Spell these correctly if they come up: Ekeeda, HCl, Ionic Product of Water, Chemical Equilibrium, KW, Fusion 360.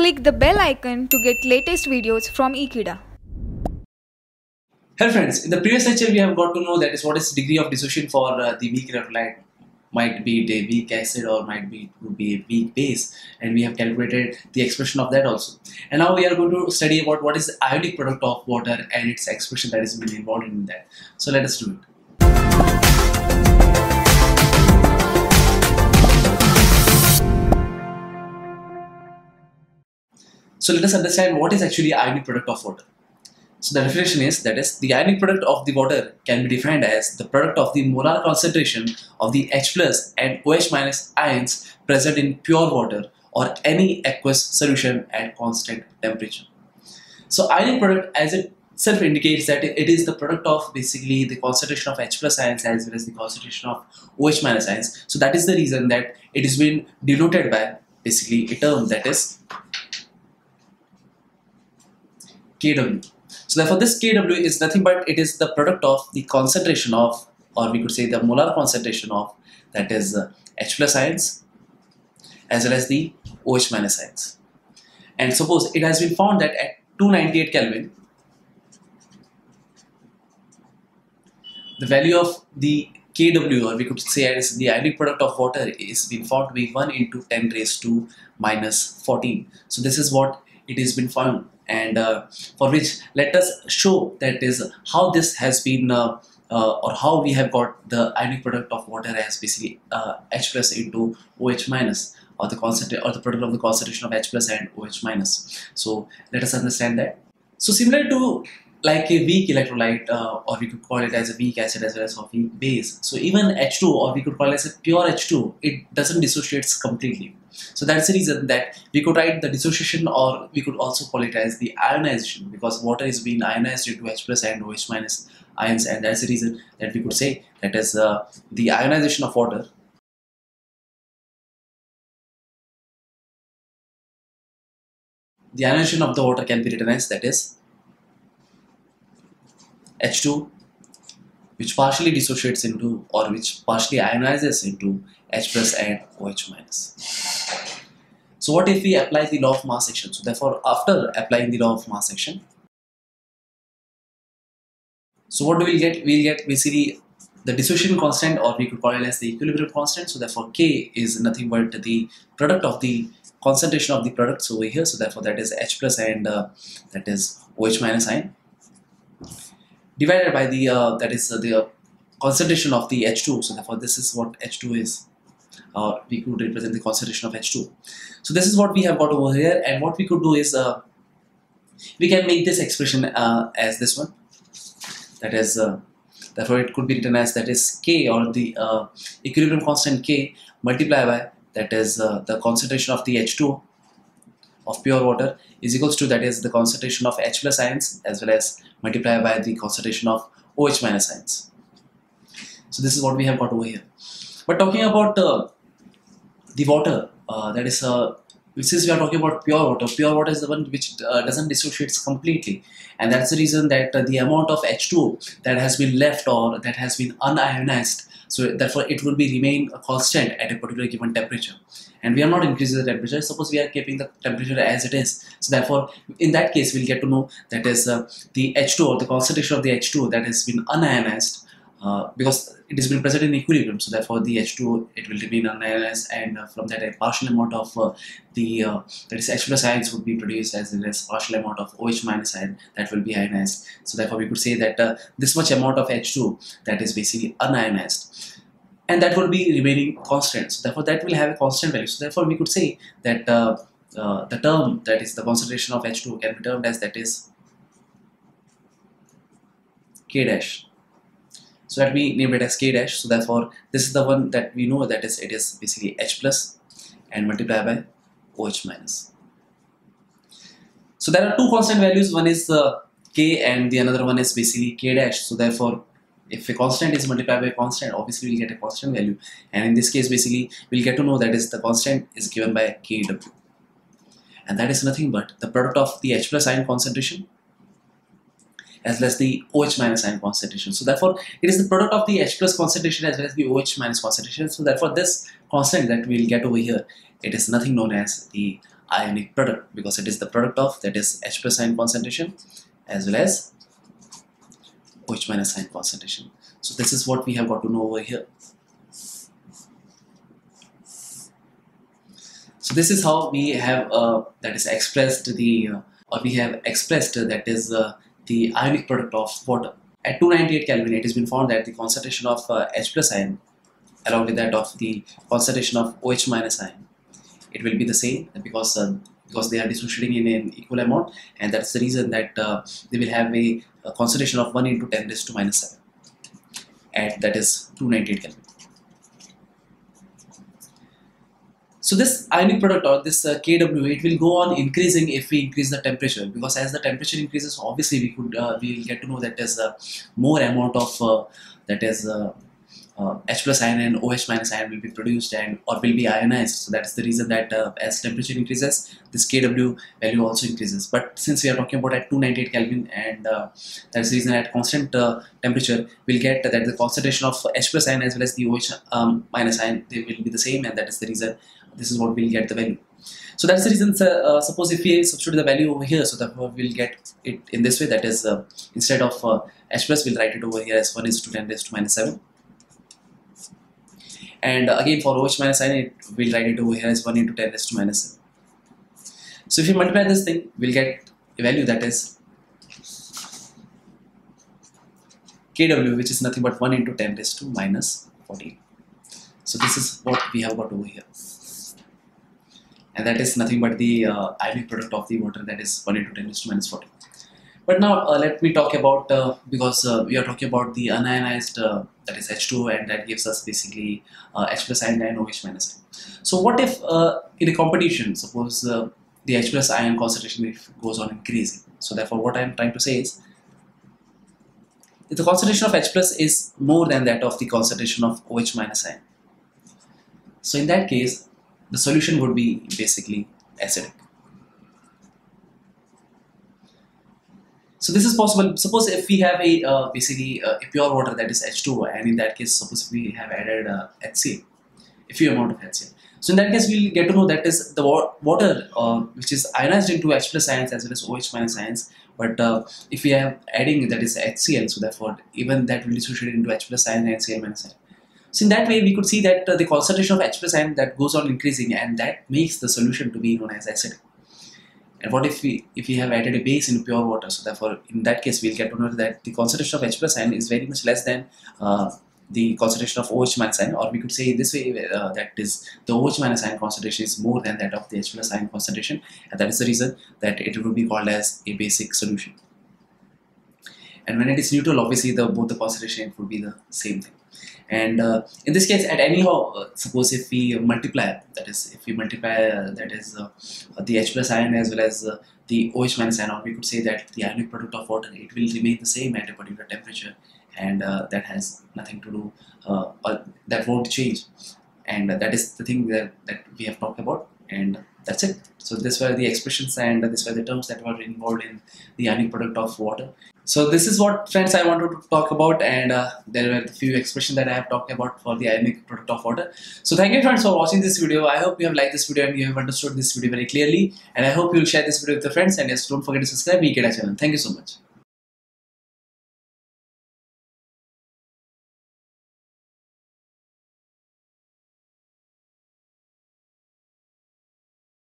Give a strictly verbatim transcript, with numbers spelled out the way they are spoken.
Click the bell icon to get latest videos from Ekeeda. Hello friends, in the previous lecture we have got to know that is what is degree of dissolution for uh, the weak electrolyte. Might be it a weak acid or might be it would be a weak base, and we have calculated the expression of that also. And now we are going to study about what is the ionic product of water and its expression that is being involved in that. So let us do it. So let us understand what is actually ionic product of water. So the definition is that is the ionic product of the water can be defined as the product of the molar concentration of the H plus and OH minus ions present in pure water or any aqueous solution at constant temperature. So ionic product as it itself indicates that it is the product of basically the concentration of H plus ions as well as the concentration of OH minus ions. So that is the reason that it has been denoted by basically a term that is K W. So therefore this K W is nothing but it is the product of the concentration of, or we could say the molar concentration of, that is uh, H plus ions as well as the OH minus ions. And suppose it has been found that at two ninety-eight Kelvin the value of the K W, or we could say as the ionic product of water, is been found to be one into ten raised to minus fourteen. So this is what it has been found, and uh, for which let us show that is how this has been uh, uh, or how we have got the ionic product of water as basically uh, H plus into OH minus, or the concentrate or the product of the concentration of H plus and OH minus. So let us understand that. So similar to like a weak electrolyte, uh, or we could call it as a weak acid as well as a weak base. So even H two, or we could call it as a pure H two, it doesn't dissociate completely. So that's the reason that we could write the dissociation, or we could also call it as the ionization, because water is being ionized into H plus and OH minus ions, and that's the reason that we could say that is uh, the ionization of water. The ionization of the water can be written as that is H two, which partially dissociates into, or which partially ionizes into, H plus and OH minus. So what if we apply the law of mass action? So therefore after applying the law of mass action, so what do we get? We get basically the dissociation constant, or we could call it as the equilibrium constant. So therefore K is nothing but the product of the concentration of the products over here. So therefore that is H plus and uh, that is OH minus ion, divided by the uh, that is uh, the uh, concentration of the H two. So therefore this is what H two is, or uh, we could represent the concentration of H two. So this is what we have got over here, and what we could do is uh, we can make this expression uh, as this one, that is uh, therefore it could be written as that is K, or the uh, equilibrium constant K, multiplied by that is uh, the concentration of the H two of pure water, is equals to that is the concentration of H plus ions as well as multiplied by the concentration of OH minus ions. So this is what we have got over here. But talking about uh, the water, uh, that is uh, since we are talking about pure water, pure water is the one which uh, doesn't dissociate completely, and that's the reason that uh, the amount of H two that has been left, or that has been unionized, so therefore it will be remain constant at a particular given temperature, and we are not increasing the temperature. Suppose we are keeping the temperature as it is, so therefore in that case we'll get to know that is uh, the H two, or the concentration of the H two that has been unionized, uh, because it has been present in equilibrium. So therefore the H two, it will remain unionized, and uh, from that a partial amount of uh, the uh, that is H plus ions would be produced, as well as partial amount of OH minus ion that will be ionized. So therefore we could say that uh, this much amount of H two that is basically unionized, and that will be remaining constant. So therefore that will have a constant value. So therefore we could say that uh, uh, the term that is the concentration of H two can be termed as that is K dash. So that we name it as K dash. So therefore this is the one that we know that is it is basically H plus and multiplied by OH minus. So there are two constant values, one is uh, K and the another one is basically K dash. So therefore if a constant is multiplied by a constant, obviously we'll get a constant value, and in this case basically we'll get to know that is the constant is given by K W, and that is nothing but the product of the H plus ion concentration as well as the OH minus ion concentration. So therefore it is the product of the H plus concentration as well as the OH minus concentration. So therefore this constant that we will get over here, it is nothing known as the ionic product, because it is the product of, that is, H plus ion concentration as well as OH minus ion concentration. So this is what we have got to know over here. So this is how we have uh, that is expressed the uh, or we have expressed uh, that is uh, the ionic product of water. At two ninety-eight Kelvin, it has been found that the concentration of uh, H plus ion along with that of the concentration of OH minus ion, it will be the same, because uh, because they are dissociating in an equal amount, and that's the reason that uh, they will have a, a concentration of one into ten raised to minus seven at, that is, two ninety-eight Kelvin. So this ionic product, or this uh, K W, it will go on increasing if we increase the temperature, because as the temperature increases, obviously we could uh, we will get to know that there's uh, more amount of uh, that is uh, uh, H plus ion and OH minus ion will be produced and or will be ionized. So that's the reason that uh, as temperature increases, this K W value also increases. But since we are talking about at two ninety-eight Kelvin, and uh, that's the reason at constant uh, temperature we'll get that the concentration of H plus ion as well as the OH um, minus ion, they will be the same, and that is the reason. This is what we'll get the value. So that's the reason. Uh, suppose if we substitute the value over here, so therefore we'll get it in this way. That is, uh, instead of uh, H plus, we'll write it over here as one is to ten raised to minus seven. And uh, again for OH minus ion, it we'll write it over here as one into ten raised to minus seven. So if you multiply this thing, we'll get a value that is K W, which is nothing but one into ten raised to minus fourteen. So this is what we have got over here. And that is nothing but the uh, ionic product of the water, that is one into ten raised to minus forty. But now uh, let me talk about, uh, because uh, we are talking about the unionized, uh, that is H two O, and that gives us basically uh, H plus ion and OH minus ion. So what if uh, in a competition, suppose uh, the H plus ion concentration goes on increasing. So therefore what I am trying to say is, if the concentration of H plus is more than that of the concentration of OH minus ion, so in that case, the solution would be basically acidic. So this is possible. Suppose if we have a uh, basically uh, a pure water, that is H two O, and in that case, suppose we have added uh, HCl, a few amount of HCl. So in that case, we'll get to know that is the wa water uh, which is ionized into H plus ions as well as OH minus ions. But uh, if we are adding that is HCl, so therefore even that will dissociate into H plus ion and HCl minus ion. So in that way, we could see that uh, the concentration of H plus ion that goes on increasing, and that makes the solution to be known as acidic. And what if we if we have added a base in pure water? So therefore, in that case, we'll get to know that the concentration of H plus ion is very much less than uh, the concentration of OH minus ion, or we could say this way uh, that is the OH minus ion concentration is more than that of the H plus ion concentration, and that is the reason that it will be called as a basic solution. And when it is neutral, obviously the both the concentration would be the same thing. And uh, in this case, at anyhow, uh, suppose if we multiply, that is, if we multiply uh, that is uh, the H plus ion as well as uh, the OH minus ion, or we could say that the ionic product of water, it will remain the same at a particular temperature, and uh, that has nothing to do, uh, or that won't change. And uh, that is the thing that, that we have talked about, and that's it. So these were the expressions, and these were the terms that were involved in the ionic product of water. So this is what, friends, I wanted to talk about, and uh, there were a few expressions that I have talked about for the ionic product of water. So thank you, friends, for watching this video. I hope you have liked this video and you have understood this video very clearly, and I hope you will share this video with your friends, and yes, don't forget to subscribe to Ekeeda channel. Thank you so much.